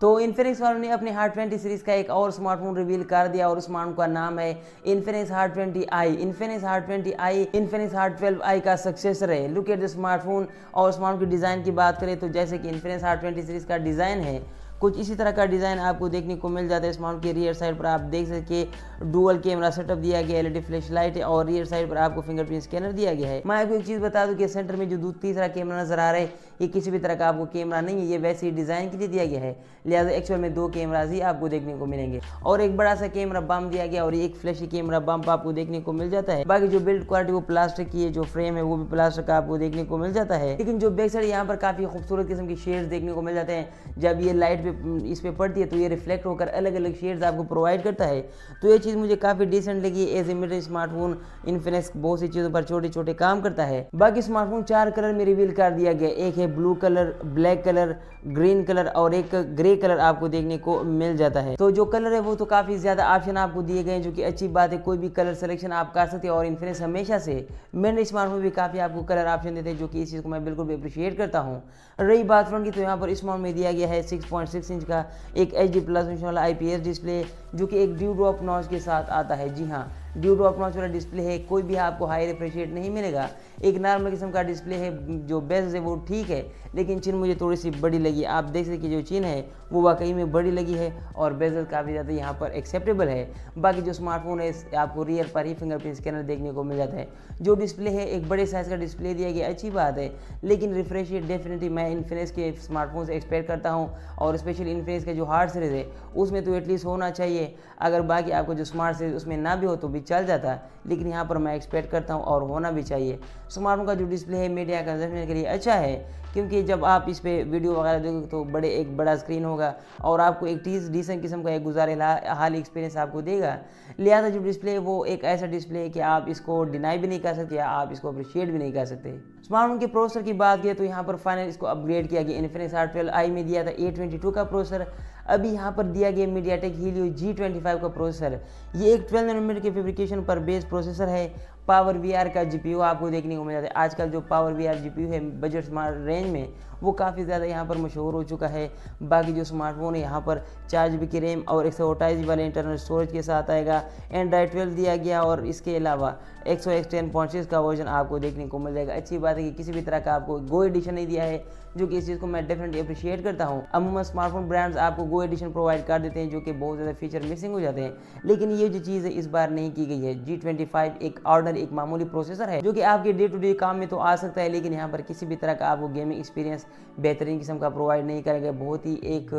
तो इन्फिनिक्स वालों ने अपने हॉट 20 सीरीज़ का एक और स्मार्टफोन रिवील कर दिया और उस स्मार्टफोन का नाम है Infinix Hot 20i। Infinix Hot 20i Infinix Hot 12i का सक्सेसर है। Look at the smartphone. और स्मार्टफोन की डिज़ाइन की बात करें तो जैसे कि इन्फिनिक्स हॉट 20 सीरीज़ का डिज़ाइन है, कुछ इसी तरह का डिज़ाइन आपको देखने को मिल जाता है। स्मार्टफोन के रियर साइड पर आप देख सकें डुअल कैमरा सेटअप दिया गया, एलईडी फ्लैश लाइट है और रियर साइड पर आपको फिंगरप्रिंट स्कैनर दिया गया है। मैं आपको एक चीज़ बता दूं कि सेंटर में जो तीसरा कैमरा नजर आ रहा है ये किसी भी तरह का आपको कैमरा नहीं है, ये वैसे ही डिज़ाइन के लिए दिया गया है, लिहाजा एक्चुअल में दो कैमराज ही आपको देखने को मिलेंगे। और एक बड़ा सा कैमरा बम दिया गया और एक फ्लैशी कैमरा बम्प आपको देखने को मिल जाता है। बाकी जो बिल्ड क्वालिटी वो प्लास्टिक की है, जो फ्रेम है वो भी प्लास्टिक का आपको देखने को मिल जाता है। लेकिन जो बैक साइड यहाँ पर काफ़ी खूबसूरत किस्म के शेड्स देखने को मिल जाते हैं। जब ये लाइट इस पे पड़ती है तो ये रिफ्लेक्ट होकर अलग अलग शेड्स आपको प्रोवाइड करता है। तो ये चीज़ मुझे काफ़ी डिसेंट लगी। As a mid smartphone Infinix बहुत सी चीज़ों पर छोटे छोटे काम करता है। बाकी स्मार्टफोन 4 कलर में रिवील कर दिया गया, एक है blue colour, black colour, green colour और एक ग्रे कलर आपको देखने को मिल जाता है। तो जो कलर है वो तो काफ़ी ज़्यादा ऑप्शन आपको दिए गए हैं, जो कि अच्छी बात है, कोई भी कलर सिलेक्शन आप कर सकते हैं। और इन्फिनिक्स हमेशा से मिड स्मार्टफोन भी काफ़ी आपको कलर ऑप्शन देते हैं, जो कि इस चीज़ को मैं बिल्कुल भी अप्रिशिएट करता हूँ। रही बात फ्रंट की तो यहाँ पर स्मार्टफोन में दिया गया है 6.6 इंच का एक HD+ वाला IPS डिस्प्ले, जो कि एक ड्यू ड्रॉप नॉच के साथ आता है। जी हाँ, ड्यू ड्रॉप नॉच वाला डिस्प्ले है, कोई भी आपको हाई रिफ्रेश रेट नहीं मिलेगा, एक नॉर्मल किस्म का डिस्प्ले है। जो बेस्ट है वो ठीक है, लेकिन चिन मुझे थोड़ी सी बड़ी लगी। आप देख सकते जो चिन है वो वाकई में बड़ी लगी है और बेजल काफ़ी ज़्यादा यहाँ पर एक्सेप्टेबल है। बाकी जो स्मार्टफोन है आपको रियर पर ही फिंगरप्रिंट स्कैनर देखने को मिल जाता है। जो डिस्प्ले है एक बड़े साइज़ का डिस्प्ले दिया गया, अच्छी बात है, लेकिन रिफ्रेश रेट डेफिनेटली मैं इन्फिनिक्स के स्मार्टफोन से एक्सपेक्ट करता हूँ। और स्पेशली इन्फिनिक्स का जो हार्ड सीरीज़ है उसमें तो एटलीस्ट होना चाहिए, अगर बाकी आपको जो स्मार्ट सीरीज उसमें ना भी हो तो चल जाता है, लेकिन यहाँ पर मैं एक्सपेक्ट करता हूँ और होना भी चाहिए। स्मार्टफोन का जो डिस्प्ले है मीडिया कंजम्पशन के लिए अच्छा है, क्योंकि जब आप इस पर वीडियो वगैरह देखोगे तो एक बड़ा स्क्रीन होगा और आपको एक डिसेंट किस्म का एक गुजारे हाल एक्सपीरियंस आपको देगा। लिहाजा जो डिस्प्ले है वो एक ऐसा डिस्प्ले है कि आप इसको डिनाई भी नहीं कर सकते, आप इसको अप्रिशिएट भी नहीं कर सकते। स्मार्टफोन के प्रोसेसर की बात की तो यहाँ पर फाइनल इसको अपग्रेड किया गया। इन्फिनिक्स हॉट 12i में दिया था A22 का प्रोसेसर, अभी यहाँ पर दिया गया मीडियाटेक हीलियो G25 का प्रोसेसर। ये एक 12 नैनोमीटर के फैब्रिकेशन पर बेस्ड प्रोसेसर है। PowerVR का GPU आपको देखने को मिल जाता है। आजकल जो PowerVR GPU है बजट स्मार्ट रेंज में वो काफ़ी ज़्यादा यहाँ पर मशहूर हो चुका है। बाकी जो स्मार्टफोन है यहाँ पर 4GB की रैम और 128 वाले इंटरनल स्टोरेज के साथ आएगा। एंड्राइड 12 दिया गया और इसके अलावा 110.6 का वर्जन आपको देखने को मिल जाएगा। अच्छी बात है कि किसी भी तरह का आपको गो एडिशन नहीं दिया है, जो कि इस चीज़ को मैं डेफिनेटली अप्रिशिएट करता हूँ। अमूमन स्मार्टफोन ब्रांड्स आपको गो एडिशन प्रोवाइड कर देते हैं, जो कि बहुत ज़्यादा फीचर मिसिंग हो जाते हैं, लेकिन ये जो चीज़ है इस बार नहीं की गई है। G25 एक ऑर्डर एक मामूली प्रोसेसर है, जो कि आपके डे टू डे काम में तो आ सकता है, लेकिन यहाँ पर किसी भी तरह का आपको गेमिंग एक्सपीरियंस बेहतरीन किस्म का प्रोवाइड नहीं करेगा। बहुत ही एक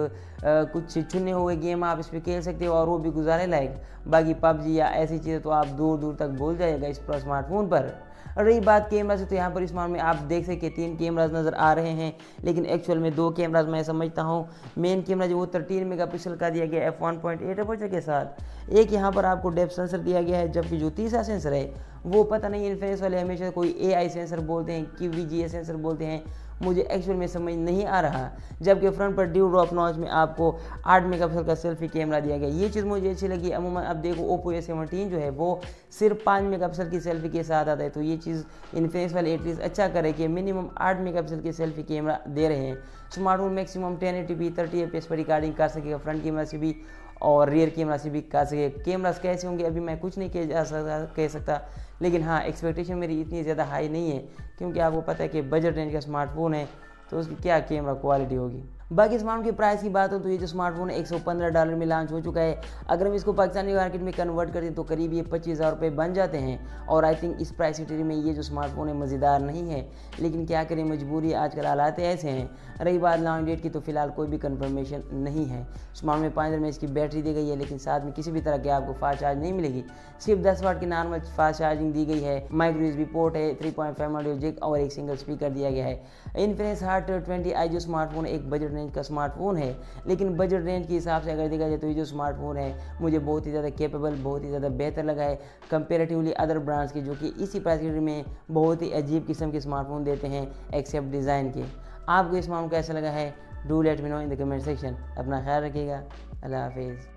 कुछ चुने हुए गेम आप इस पर खेल सकते हो और वो भी गुजारे लायक। बाकी PUBG या ऐसी चीज़ें तो आप दूर दूर तक भूल जाएगा इस स्मार्टफोन पर। रही बात कैमरा से तो यहाँ पर स्मार्टफोन में आप देख सकते 3 कैमराज नज़र आ रहे हैं, लेकिन एक्चुअल में 2 कैमराज मैं समझता हूँ। मेन कैमरा जो वो 13 मेगापिक्सल का दिया गया f1.8 अपर्चर के साथ, एक यहाँ पर आपको डेप्थ सेंसर दिया गया है, जबकि जो तीसरा सेंसर है वो पता नहीं इन्फिनिक्स वाले हमेशा कोई AI सेंसर बोलते हैं कि VGA सेंसर बोलते हैं, मुझे एक्चुअल में समझ नहीं आ रहा। जबकि फ्रंट पर ड्यू ड्रॉप नॉच में आपको 8 मेगापिक्सल का सेल्फी कैमरा दिया गया, ये चीज़ मुझे अच्छी लगी। अमूमन अब देखो Oppo A17 जो है वो सिर्फ 5 मेगापिक्सल की सेल्फी के साथ आता है, तो ये चीज़ इन्फिनिक्स वाले एटलीस्ट अच्छा करे कि मिनिमम 8 मेगापिक्सल के सेल्फी कैमरा दे रहे हैं। स्मार्टफोन मैक्सिमम 1080p 30fps पर रिकॉर्डिंग कर सकेगा, फ्रंट कैमरा से भी और रियर कैमरा से भी कर सके। कैमरास कैसे होंगे अभी मैं कुछ नहीं कह सकता, लेकिन हाँ एक्सपेक्टेशन मेरी इतनी ज़्यादा हाई नहीं है, क्योंकि आपको पता है कि बजट रेंज का स्मार्टफोन है तो उसकी क्या कैमरा क्वालिटी होगी। बाकी स्मार्टफोन की प्राइस की बात हो तो ये जो स्मार्टफोन है $115 में लॉन्च हो चुका है। अगर हम इसको पाकिस्तानी मार्केट में कन्वर्ट करते हैं तो करीब ये 25,000 रुपये बन जाते हैं। और आई थिंक इस प्राइस कैटेगरी में ये जो स्मार्टफोन है मज़ेदार नहीं है, लेकिन क्या करें, मजबूरी आजकल हालात ऐसे हैं। रही बात लॉन्च डेट की तो फिलहाल कोई भी कन्फर्मेशन नहीं है। स्मार्टफोन में 5 दिन में इसकी बैटरी दी गई है, लेकिन साथ में किसी भी तरह की आपको फास्ट चार्ज नहीं मिलेगी, सिर्फ 10 वाट की नॉर्मल फास्ट चार्जिंग दी गई है। माइक्रो यूएसबी पोर्ट है, 3.5mm जैक और एक सिंगल स्पीकर दिया गया है। इन्फिनिक्स हॉट 20i जो स्मार्टफोन एक बजट रेंज का स्मार्टफोन है, लेकिन बजट रेंज के हिसाब से अगर देखा जाए तो ये जो स्मार्टफोन है मुझे बहुत ही ज़्यादा कैपेबल, बहुत ही ज़्यादा बेहतर लगा है कंपेरेटिवली अदर ब्रांड्स के, जो कि इसी प्राइस रेंज में बहुत ही अजीब किस्म के स्मार्टफोन देते हैं एक्सेप्ट डिज़ाइन के। आपको इस स्मार्टफोन कैसा लगा है? Do let me know in the comment section. अपना ख्याल रखिएगा, अल्लाह हाफिज़।